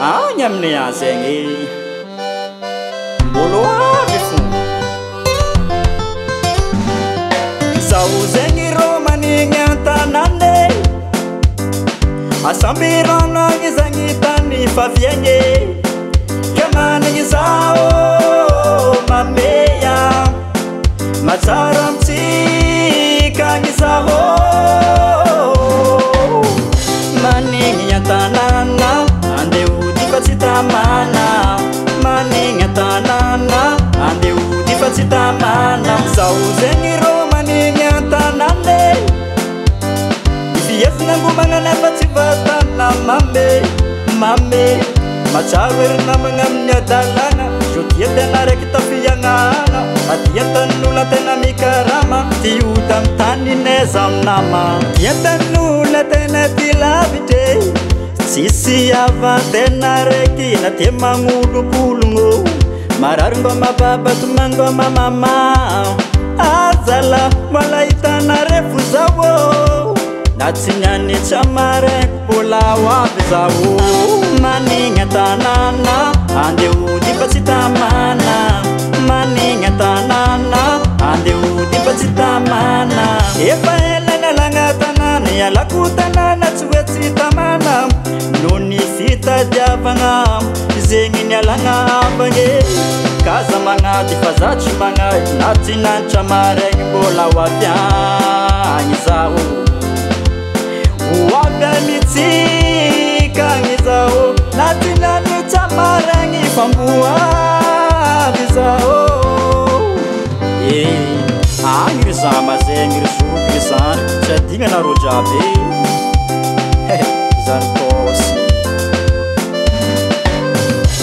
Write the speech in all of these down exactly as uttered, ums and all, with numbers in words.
Ah nyam nia sengi boloa bifu sau sengi romani ngata nande asambirana ngizangi tani favienge kama ngizao mameya masaramti kangizao tanana ande udi facita mana maninga tanana ande udi facita mana sauzeni romaninga tanande ifiyesna ngumanga na facita na mambe mambe machawerna mangamnya tanana jutieta narekita fiyangana atieta nula tena mikarama tiutam tanine zamnama tieta nula tena tilabite sisi ava tena reki na tema ngulupulungo mararumba mababa tumangwa mamama azala malaita na refu zawo na tsinyani chamare pula wabizawo maninga tanana ande udi patsitamana maninga tanana ande udi patsitamana epa elana langa tanana ya lakutana na tsuwetsi tamana noni sita diavanga zengi nyalanga bange kaza manga tifazachi manga natina chamare bola wabya nizao wabya mitika nizao natina chamare ngifambua nizao eh angirisa mazengi risukisa chatinga na rojabe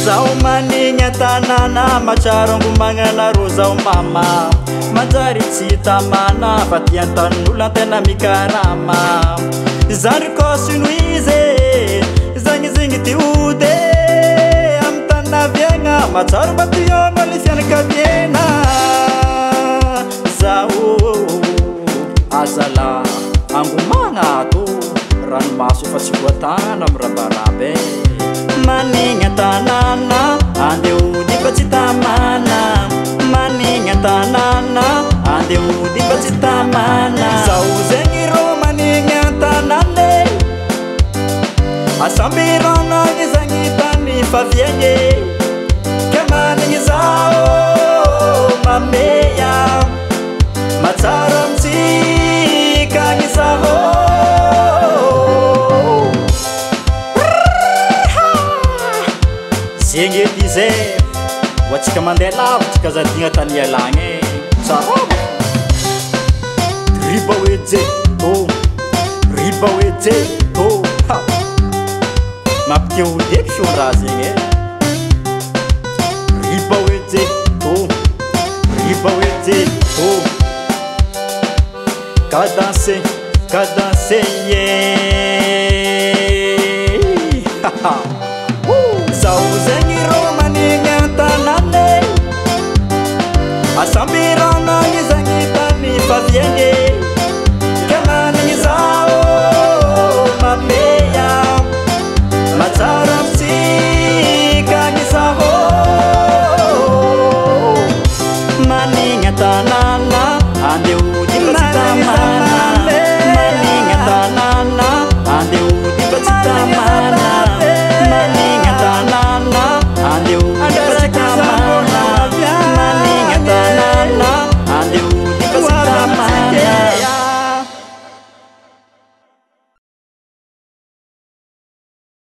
zao maninga tanana macharongo mangana rozao mama mandari tsitamana patiantanula tena mikarama zarikosinuize zangizingi tiude amtana vienga macharo bationa lisiana kabiena zao asala angumanga tu ran masu fasikuatana mrabarabe maninga tanana ande udi patsitamana maninga tanana ande udi patsitamana sauzengi romaninga tanane asambirana ngizangi tani favienge kamaningi zao mameya matsaramtsika ngizao Singe dize watsika mandela watsika zadinga tania lange tsao riba wetse o riba wetse o ha mapke ude shura singe riba wetse o riba wetse o ka danse ka danse ye ha ha Sauzengi romaninga tanane asambira